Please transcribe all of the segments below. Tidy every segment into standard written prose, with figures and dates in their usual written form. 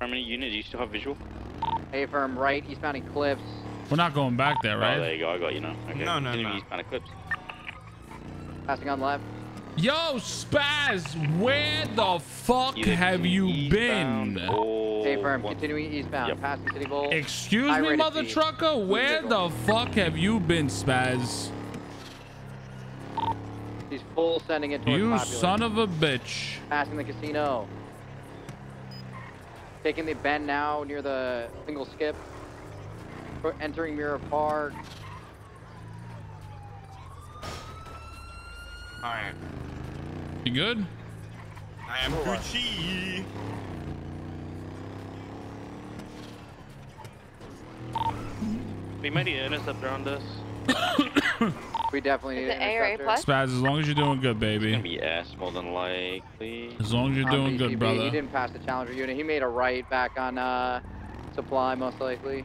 How many units? Do you still have visual? Hey, firm right, eastbound Eclipse. We're not going back there, right? Oh, there you go. I got you now. Okay. No, no, no. Eastbound Eclipse. Passing on left. Yo, Spaz, where the fuck have you been? Stay firm, continuing eastbound, passing City Bowl. Excuse me, mother trucker, where the fuck have you been, Spaz? He's full sending it towards Popular. You son of a bitch. Passing the casino. Taking the bend now near the single skip. We're entering Mirror Park. All right. You good? I am Gucci. We might need an interceptor on this. We definitely need an interceptor. Spaz, as long as you're doing good, baby. Yes, more than likely. As long as you're doing good, brother. He didn't pass the Challenger unit. He made a right back on Supply, most likely.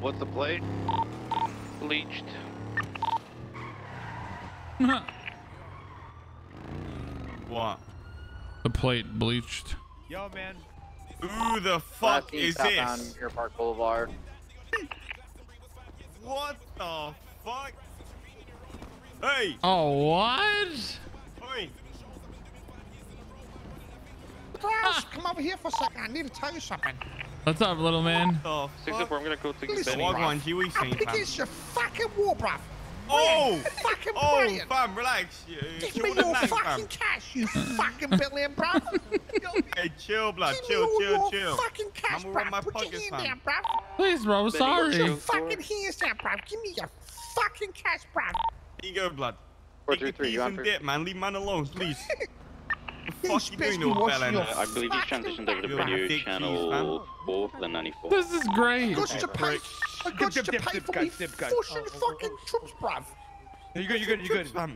What's the plate? Bleached. What? The plate bleached. Yo, man. Who the fuck is this? On Pier Park Boulevard. What the fuck? Hey. Oh, what? Hey. Class, come over here for a second. I need to tell you something. What's up, little man? Oh, 604, I'm gonna go take this thing. I think it's your fucking war, bruv. Oh! Fucking brilliant. Oh, fam, relax. Give me your fucking cash, you fucking billion, bruv. Hey, chill, blood. Give me your fucking cash, bruv. Put your hand down, bruv. Please, bro, I'm sorry. Put your fucking hands down, bruv. Give me your fucking cash, bruv. Here you go, blood. 423, you want to? Man, leave man alone, please. Fuck you doing, I believe he's transitioned over to video channel 4 for the 94. This is great. I got you paid for me pushing fucking troops, bruv. You're good.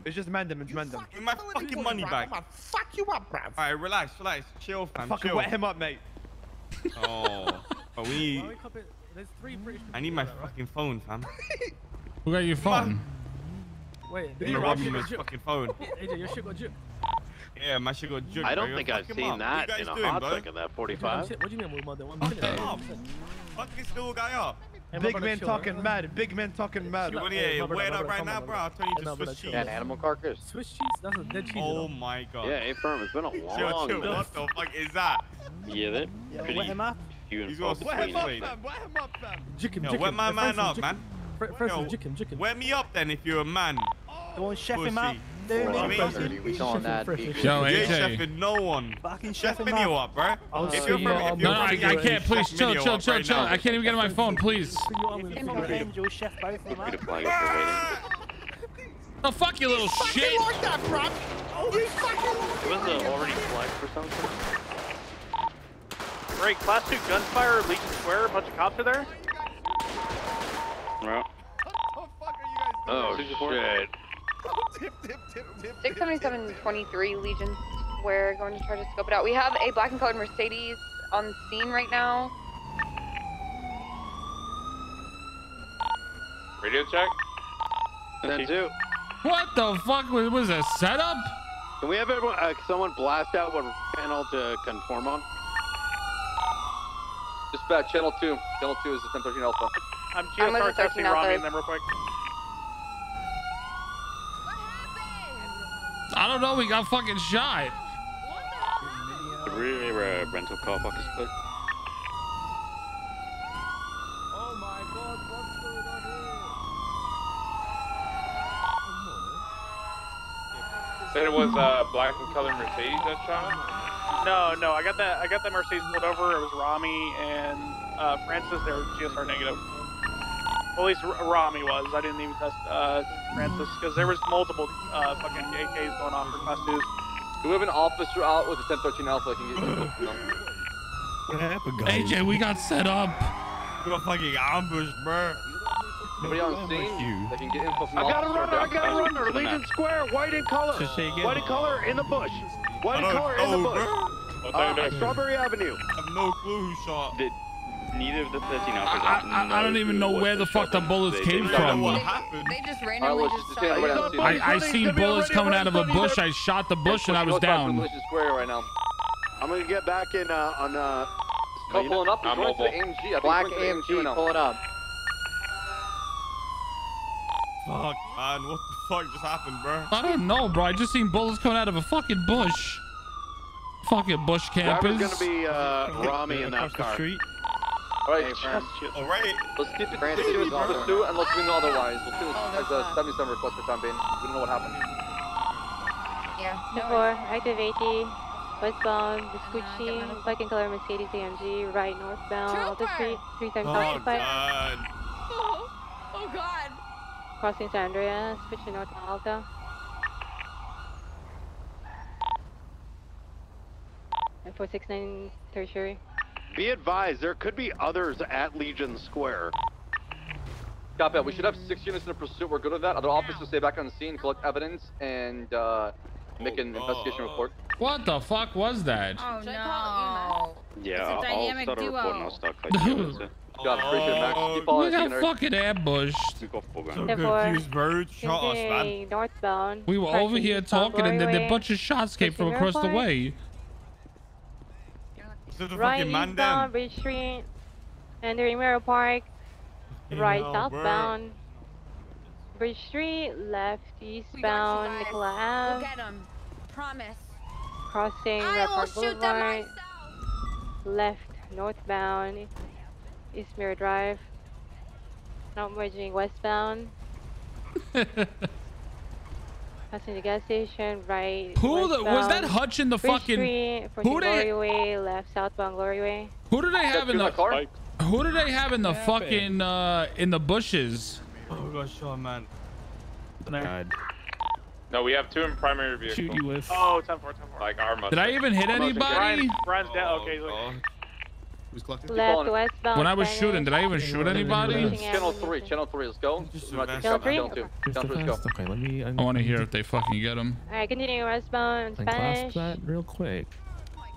It's just mandem, Give my fucking money back. I'm gonna fuck you up, bruv. All right, relax. Chill, fam. Fucking wet him up, mate. Oh. I need my fucking phone, fam. Who got your phone? Wait. You're robbing my fucking phone. AJ, your shit got juke. Yeah, my shit got juked. I don't think I've seen that in a hot second, that 45. What do you mean, mother? Fuck this little guy up. Big man talking mad. You want to wait up right now, bro? I'll tell you to switch cheese. That animal carcass. Switch cheese? That's a dead cheese. Oh my god. Yeah, hey, firm. It's been a long time. What the fuck is that? Yeah, that. Wet him up. He's going to wet him up, fam. Wet my man up, man. Wet me up then if you're a man. Go and chef him up. We saw that. Yo, AJ. No one. Chef you up, bro. I can't. Please, chill. I can't even get on my phone, please. Oh, fuck you, little shit. You wasn't already flagged for something. Great. Class 2 gunfire, Legion Square. A bunch of cops are there. Oh, shit. 677-23 Legion Square, going to try to scope it out. We have a black and colored Mercedes on the scene right now. Radio check. That's it. What the fuck was a setup? Can we have everyone, someone blast out what panel to conform on? Dispatch channel 2. Channel 2 is the 1013 Alpha. I'm GSR testing Ramee and them real quick. I don't know, we got fucking shot. Really rare rental car pocket split. Oh my god, what's going on here? Said it was black and colored Mercedes that shot? No, I got the Mercedes pulled over. It was Ramee and Francis. They were GSR negative. Well, at least Ramee was. I didn't even test Francis because there was multiple fucking AKs going on for class 2s. Do we have an officer out with a 1013 Alpha? Can you what happened, guys? AJ, we got set up. We got fucking ambushed, bro. Nobody on scene? I can get info from I got a runner. Legion Square, white in color. White in color in the bush. White in color in the bush. Strawberry Avenue. I have no clue who shot. neither of the 13 officers. I don't even know where the fuck the bullets came from. They just randomly just I seen bullets coming out of a bush. I shot the bush and I was down. I'm gonna get back in on pulling up. I'm going to the AMG. Black AMG, pull it up. Fuck, man, what the fuck just happened, bro? I don't know, bro. I just seen bullets coming out of a fucking bush. Fucking bush campers. There's gonna be Ramee in that car. Alright, hey, just, alright. Let's keep it Francis sticky, bro. Let's do it and let's win otherwise. We'll do it as a 77 request for time being. We don't know what happened. Yeah. No 4, active 80, westbound, Vespucci, black and color Mercedes AMG, right northbound, Alta Street, 3 times classified. Oh, God. Oh, God. Crossing San Andreas, switching north to Alta. And 469 tertiary. Be advised, there could be others at Legion Square. Got that. We should have 6 units in a pursuit. We're good with that. Other officers stay back on the scene, collect evidence, and make an investigation report. What the fuck was that? Oh, no. Yeah, I'll start a report and I'll start fighting. God, appreciate it, Max. Keep all that. We got fucking ambushed. Northbound. We were over here talking and then a bunch of shots came from across the way. Right eastbound, Bridge Street, and the Ramiro Park. Right southbound, Bridge Street. Left eastbound, Nicola Ave. We'll get him. Promise. Crossing Red Park Boulevard. Left northbound, East Mirror Drive. Not merging westbound. Passing the gas station, right. Who the, was that Hutch in the fucking? Street, who they? Glory Way, left southbound Glory Way. Who do they have in the car? Who do they have in the fucking in the bushes? Oh gosh, man. God. No, we have 2 in primary vehicle. Shoot you with. Oh, 10-4, 10-4. Like armor. Did I even hit anybody? Brian's down. Okay, look. Left westbound. When I was shooting, did I even shoot anybody? Channel 3, let's go. Channel 3, let's go. I want to hear if they fucking get him. Alright, continue westbound in Spanish. That real quick. Oh my God.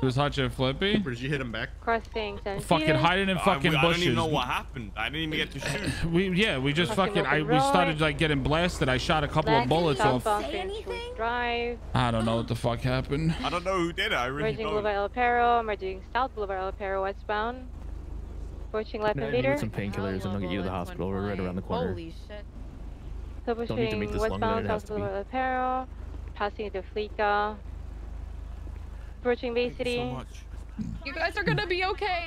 It was Hutch and Flippy. Did you hit him back? Crossing. Fucking hiding in fucking bushes. I don't even know what happened. I didn't even get to shoot. we just fucking. We started like getting blasted. I shot a couple of bullets off. I don't know what the fuck happened. I don't know who did it. I really don't. Merging Boulevard El Perro. Merging South Boulevard El Perro westbound. Pushing left and leader. Need some painkillers and I'll get you to the hospital. We're right around the corner. Holy shit. So pushing westbound South Boulevard El Perro. Passing the Fleeka. Approaching Bay City. So much. You guys are gonna be okay.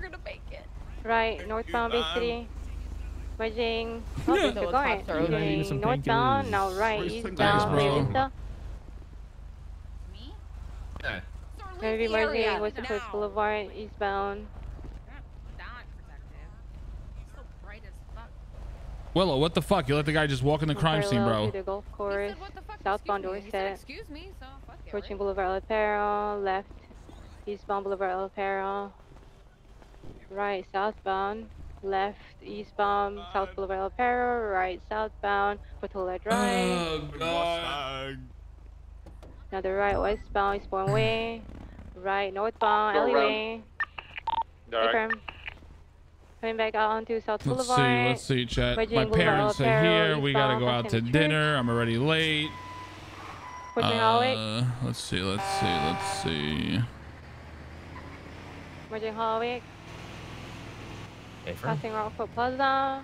You're gonna make it. Right, northbound Bay City. Merging. Oh, so going. Northbound, now right, eastbound, Bay Vista. Me? Yeah. Gonna be merging West Coast Boulevard, eastbound. Willow, what the fuck? You let the guy just walk in the crime scene, bro. The golf course, southbound Dorset. Excuse me, so fuck it. Approaching Boulevard El Perro, left, eastbound Boulevard El Perro. Right, southbound, left, eastbound, South Boulevard El Perro, right, southbound, Portola Drive. Oh, God. Another right, westbound, Eastbourne Way. Right, northbound, alleyway. Right. Coming back out onto South Boulevard. Let's see, chat. My parents are here. We gotta go out to dinner. I'm already late. Let's see. Merging Hallwick. Passing Rockford Plaza.